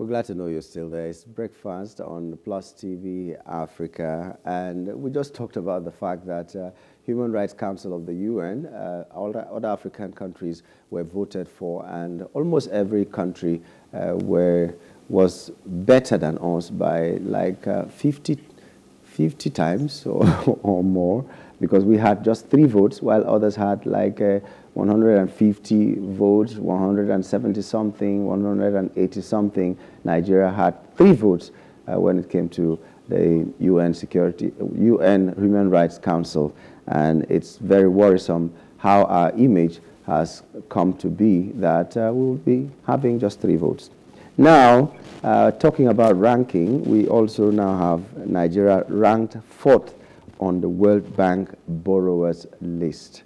We're glad to know you're still there. It's Breakfast on Plus TV Africa. And we just talked about the fact that Human Rights Council of the UN, all the African countries were voted for, and almost every country was better than us by like 50 times or more, because we had just 3 votes, while others had like 150 votes, 170-something, 180-something. Nigeria had 3 votes when it came to the UN Human Rights Council. And it's very worrisome how our image has come to be that we will be having just 3 votes. Now, talking about ranking, we also now have Nigeria ranked 4th on the World Bank borrowers list.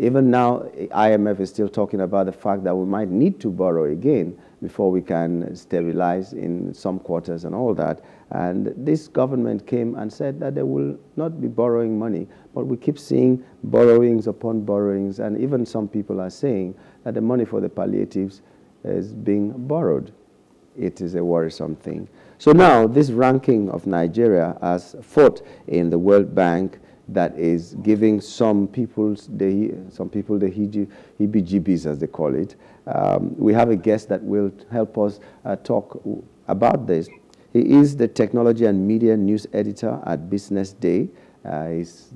Even now, IMF is still talking about the fact that we might need to borrow again before we can stabilize in some quarters and all that. And this government came and said that they will not be borrowing money, but we keep seeing borrowings upon borrowings, and even some people are saying that the money for the palliatives is being borrowed. It is a worrisome thing. So now this ranking of Nigeria as 4th in the World Bank, that is giving some people the heebie-jeebies, as they call it. We have a guest that will help us talk about this. He is the technology and media news editor at Business Day. He's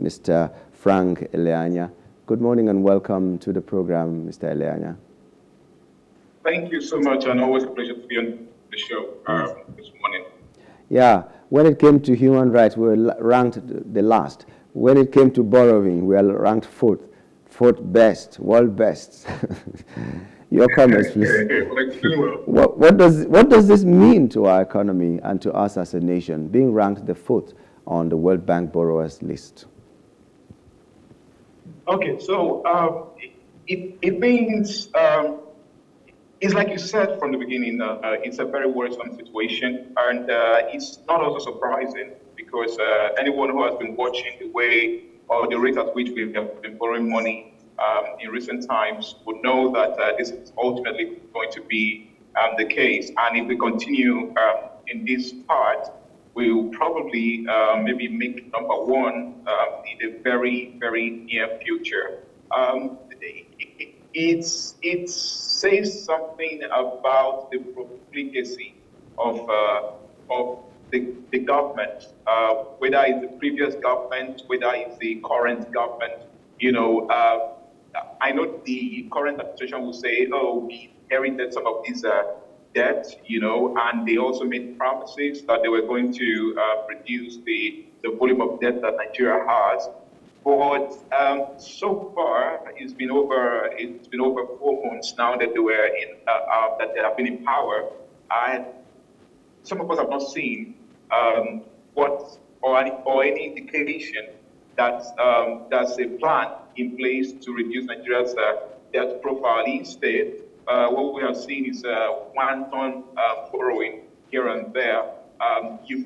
Mr. Frank Eleanya. Good morning and welcome to the program, Mr. Eleanya. Thank you so much, and always a pleasure to be on the show this morning. Yeah, when it came to human rights, we were ranked the last. When it came to borrowing, we were ranked 4th best, world best. Your comments, please. What does this mean to our economy and to us as a nation, being ranked the 4th on the World Bank borrowers list? Okay, so it means. It's like you said from the beginning, it's a very worrisome situation, and it's not also surprising, because anyone who has been watching the way or the rate at which we have been borrowing money in recent times would know that this is ultimately going to be the case. And if we continue in this part, we will probably maybe make number 1 in the very, very near future. It says something about the profligacy of the government, whether it's the previous government, whether it's the current government. You know, I know the current administration will say, "Oh, we inherited some of these debts," you know, and they also made promises that they were going to reduce the volume of debt that Nigeria has. But so far, it's been over 4 months now that they were in that they have been in power, and some of us have not seen what or any indication that there's a plan in place to reduce Nigeria's debt profile. Instead, what we have seen is wanton borrowing here and there. You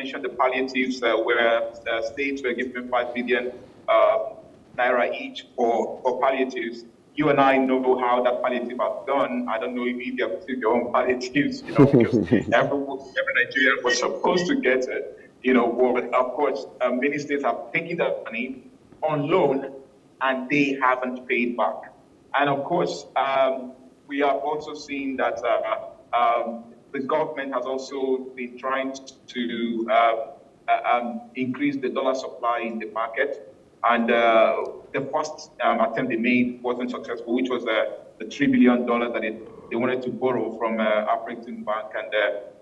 mentioned the palliatives where states were given 5 billion naira each for palliatives. You and I know how that palliative has done. I don't know if you have received your own palliatives, you know, because every Nigerian was supposed to get it, you know. But of course, many states have taken that money on loan and they haven't paid back. And of course, we have also seen that the government has also been trying to increase the dollar supply in the market. And the first attempt they made wasn't successful, which was the $3 billion that they wanted to borrow from African Bank. And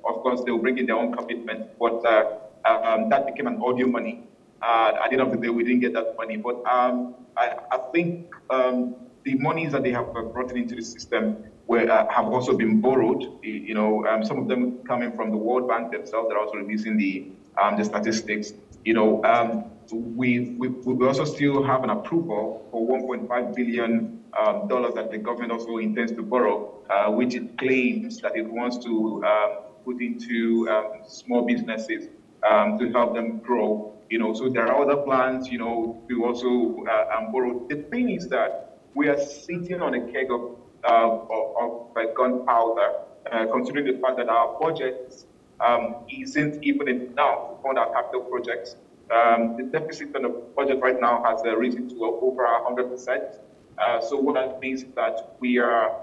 of course, they were breaking their own commitment, but that became an audio money. At the end of the day, we didn't get that money. But I think the monies that they have brought into the system have also been borrowed, you know, some of them coming from the World Bank themselves. They're also releasing the statistics. You know, we also still have an approval for $1.5 billion that the government also intends to borrow, which it claims that it wants to put into small businesses to help them grow. You know, so there are other plans, you know, to also borrow. The thing is that we are sitting on a keg of gunpowder, considering the fact that our budget isn't even enough to fund our capital projects. The deficit on the budget right now has risen to over 100%. So what that means is that we are,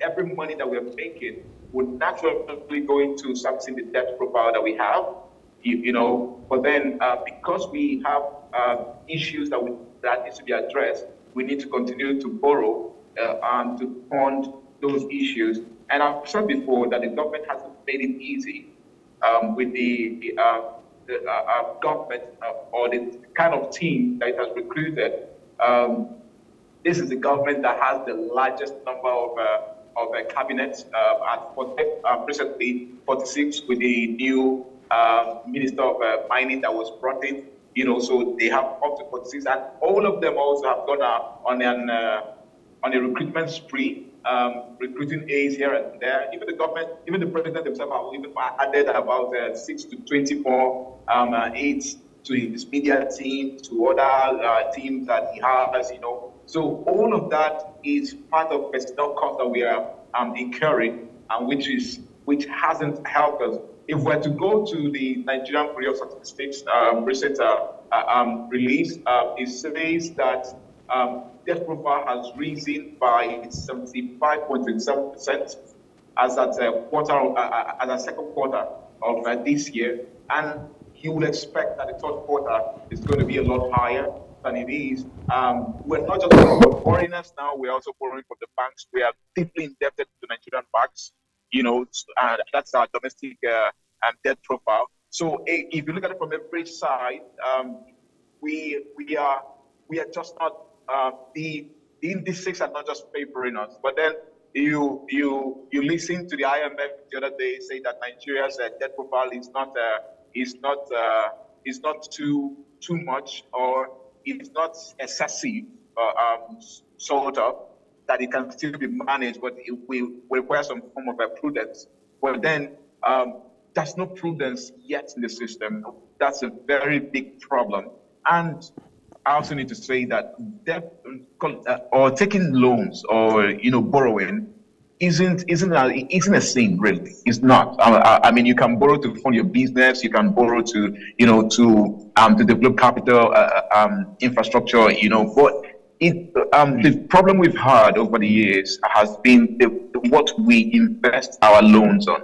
every money that we are making would naturally go into something, the debt profile that we have, you know, but then because we have issues that needs to be addressed, we need to continue to borrow and to fund those issues. And I've said before that the government hasn't made it easy with the government or the kind of team that it has recruited. This is the government that has the largest number of cabinets, recently 46 with the new Minister of Mining that was brought in. You know, so they have up to 46, and all of them also have gone on a recruitment spree, recruiting aides here and there. Even the government, even the president himself, have even added about 6 to 24 aides to his media team, to other teams that he has, you know. So all of that is part of personnel cost that we are incurring, and which hasn't helped us. If we're to go to the Nigerian Bureau Statistics recent release, it says that debt profile has risen by 75.7% as at the second quarter of this year, and you would expect that the third quarter is going to be a lot higher than it is. We're not just borrowing from foreigners now; we're also borrowing from the banks. We are deeply indebted to Nigerian banks. You know, that's our domestic debt profile. So if you look at it from every side, we are just not the indices are not just favoring us. But then you listen to the IMF the other day say that Nigeria's debt profile is not too much, or it's not excessive, sort of. That it can still be managed, but it will require some form of prudence. Well, then there's no prudence yet in the system. That's a very big problem. And I also need to say that debt or taking loans or, you know, borrowing isn't a sin, really. It's not. I mean, you can borrow to fund your business. You can borrow to, you know, to develop capital, infrastructure, you know, but. The problem we've had over the years has been what we invest our loans on.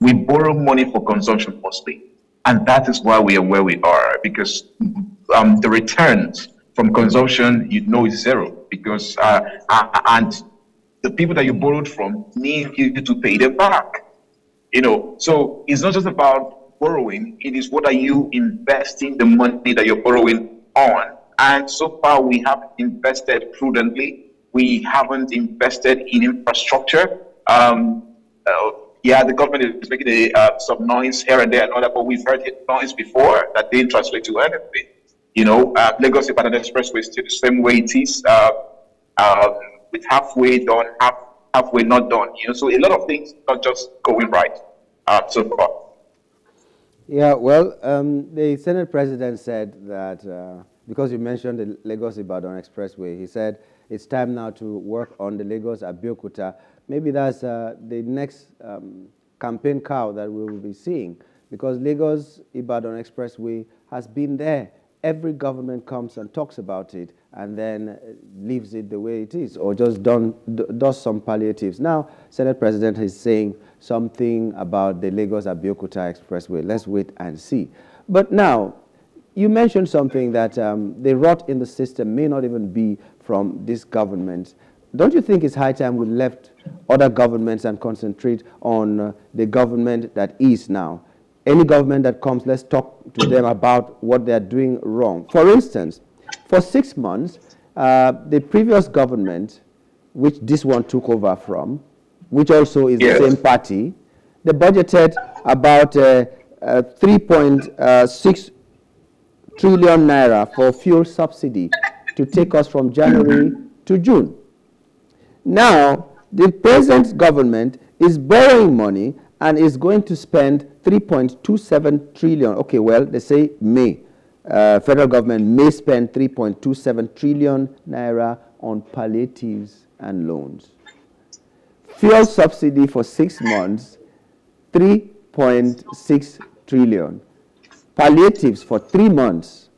We borrow money for consumption mostly, and that is why we are where we are, because the returns from consumption, you know, is zero, because and the people that you borrowed from need you to pay them back. You know, so it's not just about borrowing; it is what are you investing the money that you're borrowing on. And so far, we have invested prudently. We haven't invested in infrastructure. Yeah, the government is making some noise here and there and all that, but we've heard noise before that didn't translate to anything. You know, Lagos Ibadan Expressway is still the same way it is, with halfway done, halfway not done. You know, so a lot of things not just going right so far. Yeah, well, the Senate President said that. Because you mentioned the Lagos Ibadan Expressway, he said it's time now to work on the Lagos Abiyokuta. Maybe that's the next campaign cow that we will be seeing, because Lagos Ibadan Expressway has been there. Every government comes and talks about it and then leaves it the way it is, or just does some palliatives. Now, Senate President is saying something about the Lagos Abiyokuta Expressway. Let's wait and see. But now, you mentioned something that the rot in the system may not even be from this government. Don't you think it's high time we left other governments and concentrate on the government that is now? Any government that comes, let's talk to them about what they're doing wrong. For instance, for 6 months, the previous government, which this one took over from, which also is the same party, they budgeted about 3.6 trillion naira for fuel subsidy to take us from January to June. Now, the present government is borrowing money and is going to spend 3.27 trillion. Okay, well, they say may. Federal government may spend 3.27 trillion naira on palliatives and loans. Fuel subsidy for 6 months, 3.6 trillion. Palliatives for 3 months,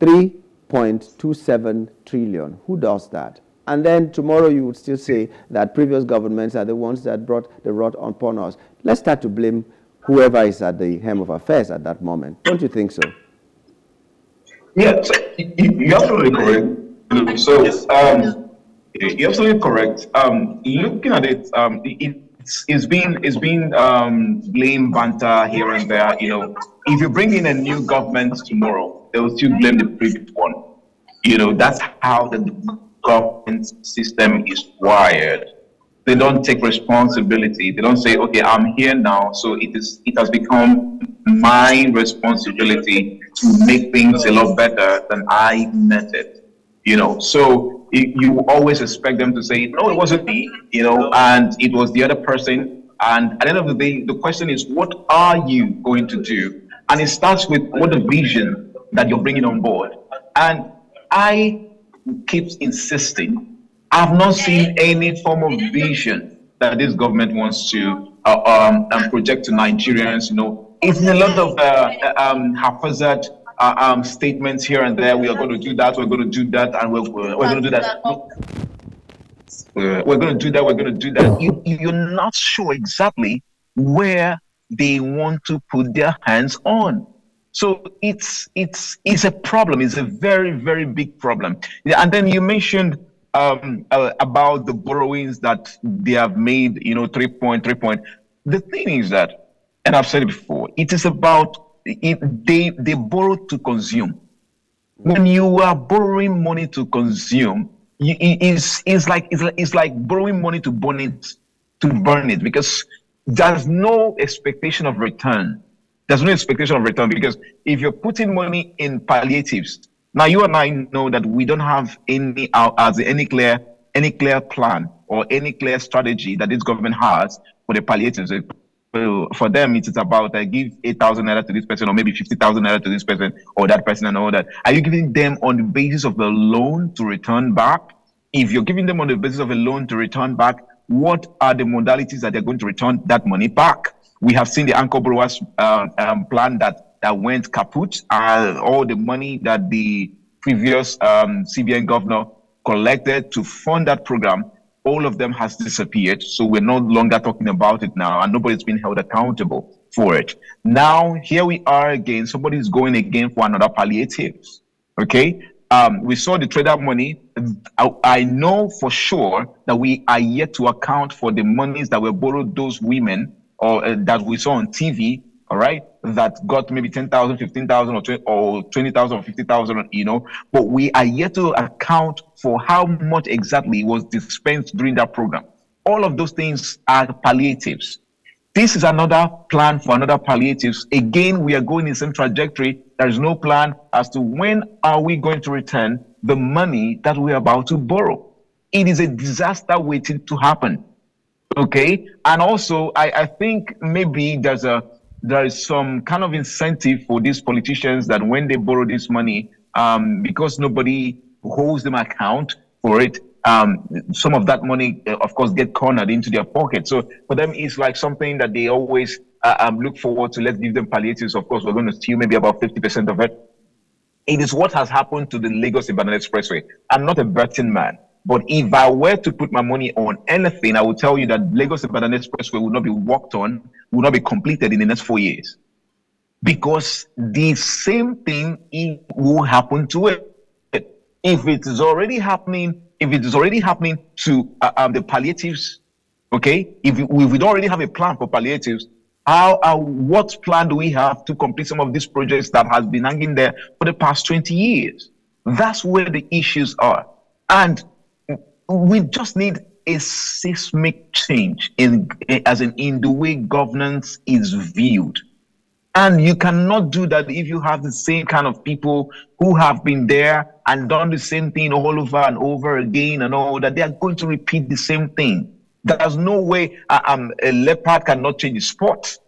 3.27 trillion. Who does that? And then tomorrow you would still say that previous governments are the ones that brought the rot upon us. Let's start to blame whoever is at the helm of affairs at that moment. Don't you think so? Yes, you're absolutely correct. So you're absolutely correct. Looking at it, it's been blame banter here and there. You know, if you bring in a new government tomorrow, they will still blame the previous one. You know, that's how the government system is wired. They don't take responsibility. They don't say, okay, I'm here now, so it has become my responsibility to make things a lot better than I met it. You know, so you always expect them to say, no, it wasn't me, you know, and it was the other person. And at the end of the day, the question is, what are you going to do? And it starts with what the vision that you're bringing on board. And I keep insisting, I've not seen any form of vision that this government wants to project to Nigerians. You know, it's a lot of haphazard statements here and there. We are going to do that. We're going to do that, and we're going to do that. You're not sure exactly where they want to put their hands on. So it's a problem. It's a very, very big problem. And then you mentioned about the borrowings that they have made, you know, 3.3. The thing is that, and I've said it before, it is about, they borrow to consume. When you are borrowing money to consume, it's like borrowing money to burn it, because there's no expectation of return. There's no expectation of return, because if you're putting money in palliatives, now you and I know that we don't have any clear plan or any clear strategy that this government has for the palliatives. For them, it's about give 8,000 naira to this person, or maybe 50,000 naira to this person or that person, and all that. Are you giving them on the basis of the loan to return back? If you're giving them on the basis of a loan to return back, what are the modalities that they're going to return that money back? We have seen the Anchor Borrowers plan that went kaput. All the money that the previous CBN governor collected to fund that program, all of them has disappeared. So we're no longer talking about it now, and nobody's been held accountable for it. Now, here we are again. Somebody's going again for another palliative. Okay? We saw the trader money. I know for sure that we are yet to account for the monies that were borrowed those women, or that we saw on TV, all right, that got maybe 10,000, 15,000, or 20,000, or 50,000, you know. But we are yet to account for how much exactly was dispensed during that program. All of those things are palliatives. This is another plan for another palliatives. Again, we are going in the same trajectory. There is no plan as to when are we going to return the money that we are about to borrow. It is a disaster waiting to happen. Okay, and also I think maybe there is some kind of incentive for these politicians that when they borrow this money, because nobody holds them account for it, some of that money, of course, get cornered into their pocket. So for them, it's like something that they always look forward to. Let's give them palliatives. Of course, we're going to steal maybe about 50% of it. It is what has happened to the Lagos Ibadan Expressway. I'm not a betting man, but if I were to put my money on anything, I would tell you that Lagos Ibadan Expressway will not be worked on, will not be completed in the next 4 years. Because the same thing will happen to it. If it is already happening to the palliatives, okay? If we don't already have a plan for palliatives, what plan do we have to complete some of these projects that has been hanging there for the past 20 years? That's where the issues are. And we just need a seismic change in the way governance is viewed. And you cannot do that if you have the same kind of people who have been there and done the same thing all over and over again and all that. They are going to repeat the same thing. There's no way a leopard cannot change its spots.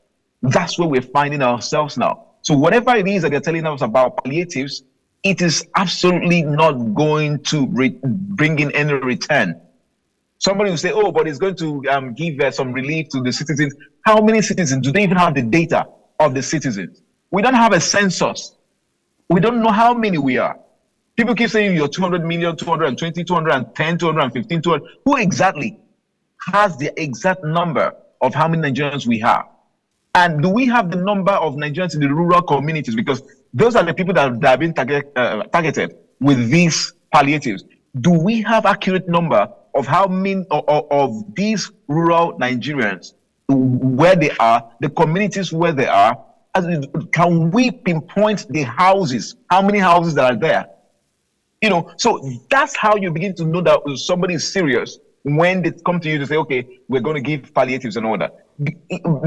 That's where we're finding ourselves now. So whatever it is that they're telling us about palliatives, it is absolutely not going to bring in any return. Somebody will say, oh, but it's going to give some relief to the citizens. How many citizens? Do they even have the data of the citizens? We don't have a census. We don't know how many we are. People keep saying you're 200 million, 220, 210, 215, 200. Who exactly has the exact number of how many Nigerians we have? And do we have the number of Nigerians in the rural communities? Because those are the people that have been targeted with these palliatives. Do we have accurate number of how many of these rural Nigerians, where they are, the communities where they are? Can we pinpoint the houses, how many houses that are there? You know, so that's how you begin to know that somebody is serious when they come to you to say, okay, we're going to give palliatives and all that.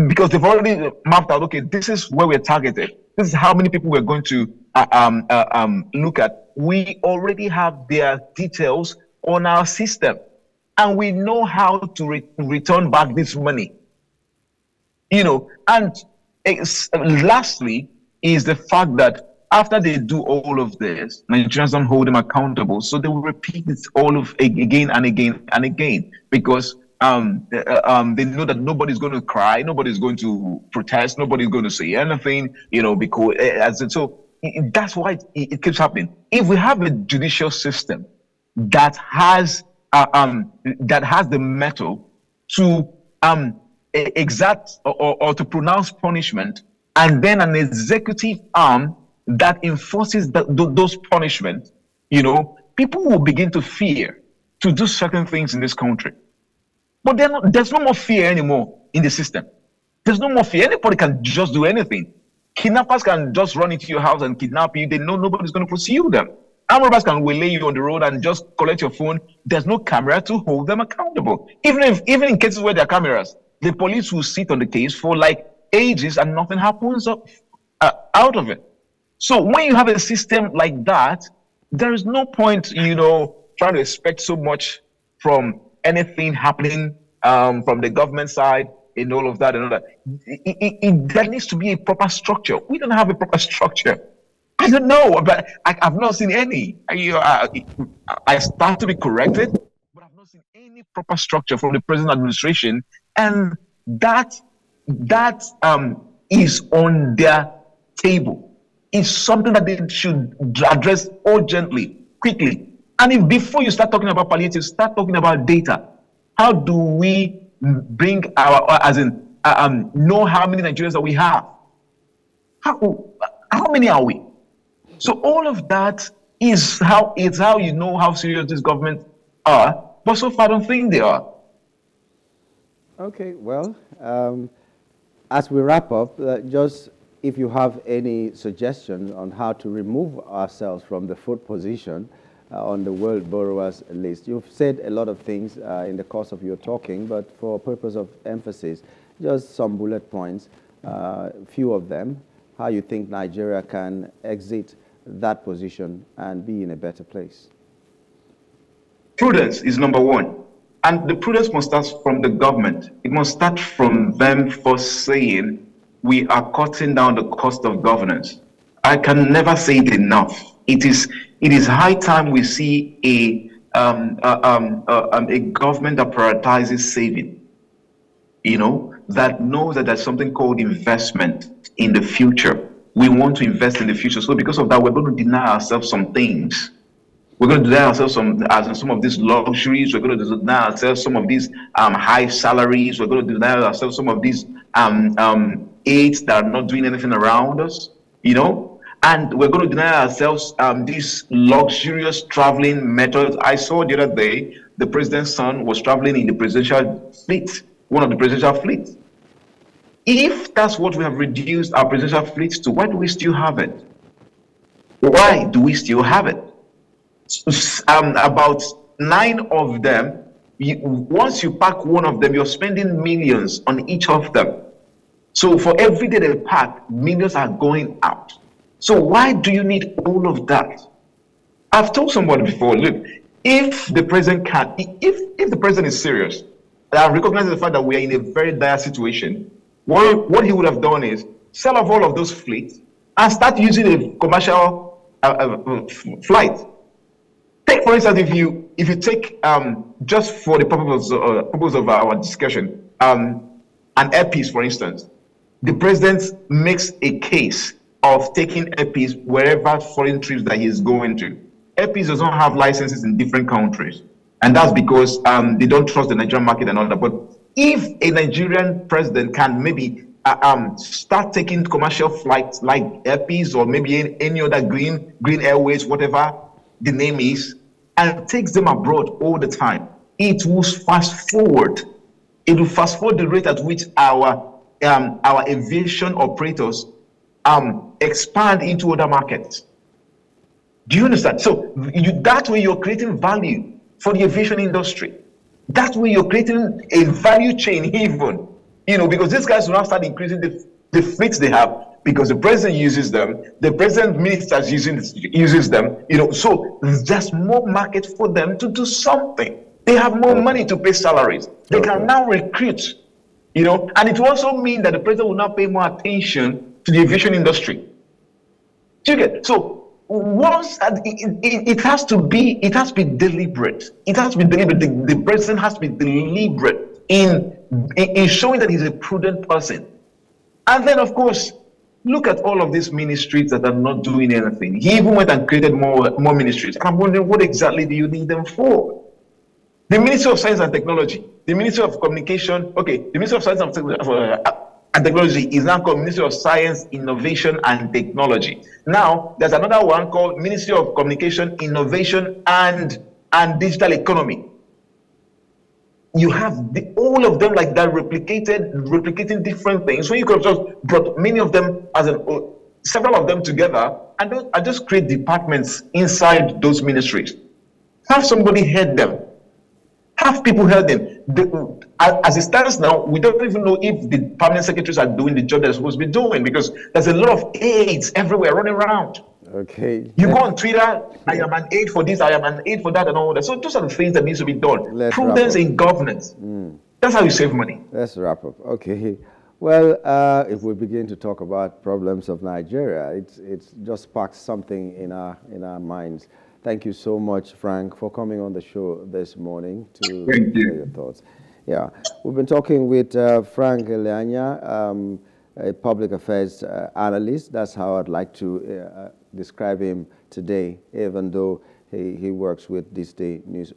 Because they've already mapped out, okay, this is where we're targeted. This is how many people we're going to look at. We already have their details on our system, and we know how to return back this money. You know, and lastly is the fact that after they do all of this, Nigerians don't hold them accountable, so they will repeat it all of again and again and again, because they know that nobody's going to cry, nobody's going to protest, nobody's going to say anything, you know, because that's why it keeps happening. If we have a judicial system that has the mettle to exact or to pronounce punishment, and then an executive arm that enforces those punishments, you know, people will begin to fear to do certain things in this country. But there's no more fear anymore in the system. There's no more fear. Anybody can just do anything. Kidnappers can just run into your house and kidnap you. They know nobody's going to pursue them. Armed robbers can waylay you on the road and just collect your phone. There's no camera to hold them accountable. Even in cases where there are cameras, the police will sit on the case for like ages and nothing happens out of it. So when you have a system like that, there is no point, you know, trying to expect so much from anything happening from the government side and all of that and all that. There needs to be a proper structure. We don't have a proper structure. I don't know, but I've not seen any. I start to be corrected, but I've not seen any proper structure from the present administration. And that is on their table. It's something that they should address urgently, quickly. And if before you start talking about palliatives, start talking about data. How do we bring know how many Nigerians that we have? How many are we? So all of that is how you know how serious this government are. But so far, I don't think they are. Okay, well, as we wrap up, just if you have any suggestions on how to remove ourselves from the fourth position on the World Borrowers list. You've said a lot of things in the course of your talking, but for purpose of emphasis, just some bullet points, few of them, how you think Nigeria can exit that position and be in a better place. Prudence is number one. And the prudence must start from the government. It must start from them for saying, we are cutting down the cost of governance. I can never say it enough. It is high time we see a government that prioritizes saving. You know, that knows that there's something called investment in the future. We want to invest in the future. So because of that, we're going to deny ourselves some things. We're going to deny ourselves some of these luxuries. We're going to deny ourselves some of these high salaries. We're going to deny ourselves some of these aides that are not doing anything around us, you know. And we're going to deny ourselves these luxurious traveling methods. I saw the other day the president's son was traveling in the presidential fleet, one of the presidential fleets. If that's what we have reduced our presidential fleet to, why do we still have it? Why do we still have it? About 9 of them, once you pack one of them, you're spending millions on each of them. So for every day they pack, millions are going out. So why do you need all of that? I've told somebody before, look, if the president is serious, and I recognize the fact that we are in a very dire situation, what he would have done is sell off all of those fleets and start using a commercial flight. Take, for instance, if you take just for the purpose of our discussion, an Air Peace, for instance, the president makes a case of taking Air Peace wherever foreign trips that he is going to. Air Peace does not have licenses in different countries, and that's because they don't trust the Nigerian market and all that. But if a Nigerian president can maybe start taking commercial flights like Air Peace or maybe any other green airways, whatever the name is, and takes them abroad all the time, it will fast forward. It will fast forward the rate at which our aviation operators expand into other markets. Do you understand? So that way you're creating value for the aviation industry. That way you're creating a value chain even, because these guys will now start increasing the fleets they have, because the president uses them, the president ministers uses them, so there's more market for them to do something. They have more money to pay salaries. They can now recruit, and it will also mean that the president will now pay more attention to the aviation industry. Do you get? So once it has to be deliberate. It has to be deliberate. The president has to be deliberate in showing that he's a prudent person. And then, of course, look at all of these ministries that are not doing anything. He even went and created more ministries. And I'm wondering, what exactly do you need them for? The Ministry of Science and Technology, the Ministry of Communication, the Ministry of Science and Technology is now called Ministry of Science, Innovation and Technology. Now, there's another one called Ministry of Communication, Innovation and Digital Economy. You have all of them like that replicating different things. So you could have just brought many of them, several of them together, and just create departments inside those ministries. Have somebody head them. Have people help them. As it stands now, we don't even know if the permanent secretaries are doing the job they're supposed to be doing, because there's a lot of aides everywhere running around. Okay. You go on Twitter, I am an aide for this, I am an aide for that, and all that. So those are the things that needs to be done. Prudence in governance. That's how you save money. Let's wrap up. Okay. Well, if we begin to talk about problems of Nigeria, it's just sparks something in our minds. Thank you so much, Frank, for coming on the show this morning to share your thoughts. Yeah, we've been talking with Frank Eleanya, a public affairs analyst. That's how I'd like to describe him today, even though he works with this day news.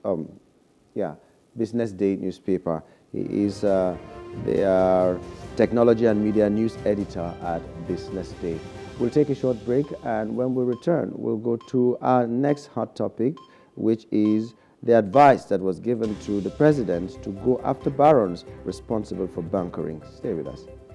Business Day newspaper. He is their technology and media news editor at Business Day. We'll take a short break, and when we return, we'll go to our next hot topic, which is the advice that was given to the president to go after barons responsible for bunkering. Stay with us.